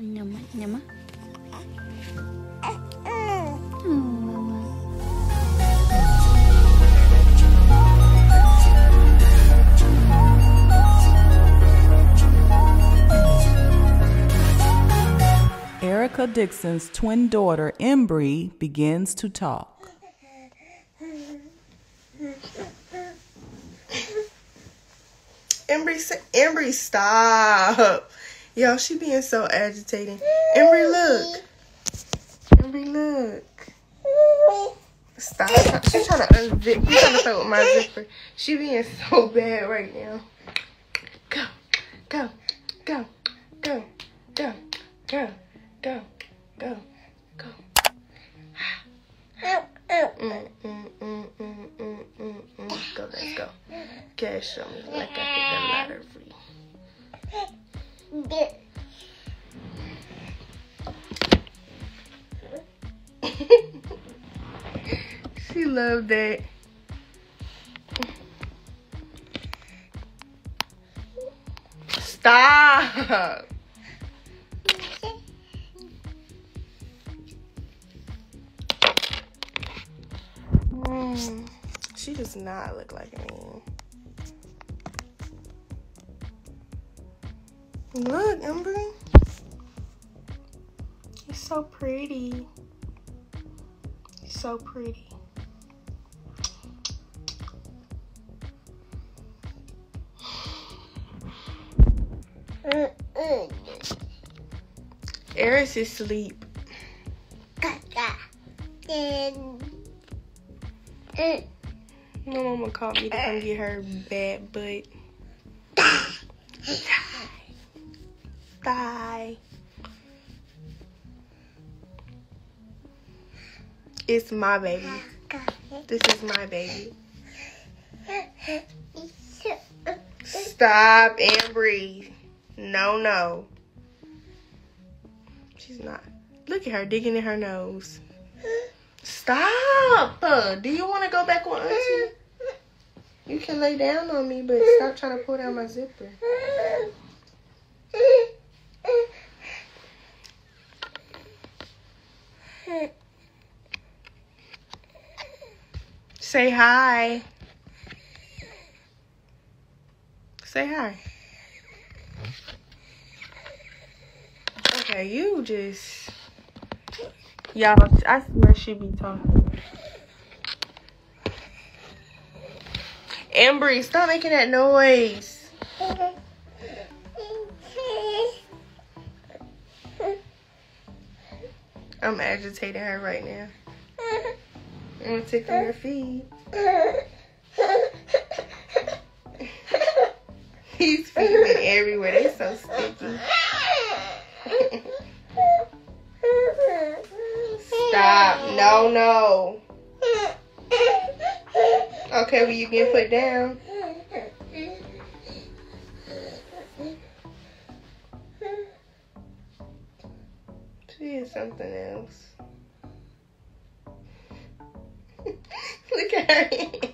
Nyama, nyama. Erica Dixon's twin daughter, Embrii, begins to talk. Embrii, stop. Yo, she being so agitating. Embrii, look. Embrii, look. Stop. She's trying to unzip. She's trying to play with my zipper. She being so bad right now. Go, go, go, go, go, go. Go, go, go. Go, let's go. Okay, show me like I hit the ladder free. She loved that. Stop. She does not look like me. Look, Embrii. He's so pretty. He's so pretty. Eris is asleep. No mama called me to come get her bad butt. Die. It's my baby. This is my baby. Stop, Embrii. No. She's not. Look at her digging in her nose. Stop! Do you want to go back on Auntie? You can lay down on me, but stop trying to pull down my zipper. Say hi. Say hi. Okay, you just... Y'all, I swear she be talking. Embrii, stop making that noise. I'm agitating her right now. I'm gonna tickle her feet. These feet been everywhere. They so sticky. Stop. No. Okay, well, you can put down. She is something else. Look at her hand.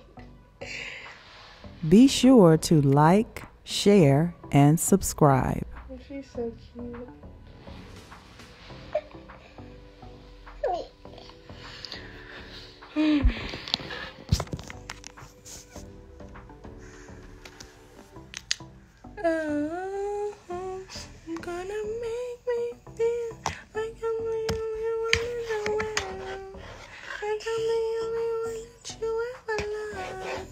Be sure to like, share, and subscribe. She's so cute. Oh, you're gonna make me feel like I'm the only one in the world, like I'm the only one that you ever love.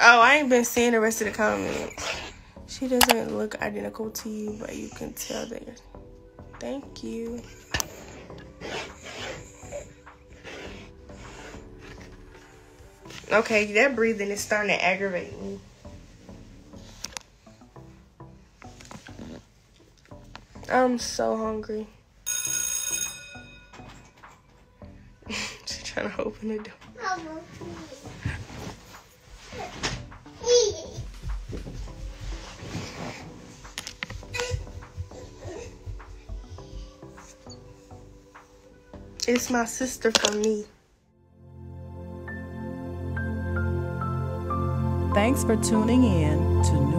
Oh, I ain't been seeing the rest of the comments. She doesn't look identical to you, but you can tell that you're... Thank you. Okay, that breathing is starting to aggravate me. I'm so hungry. She's trying to open the door. It's my sister for me. Thanks for tuning in to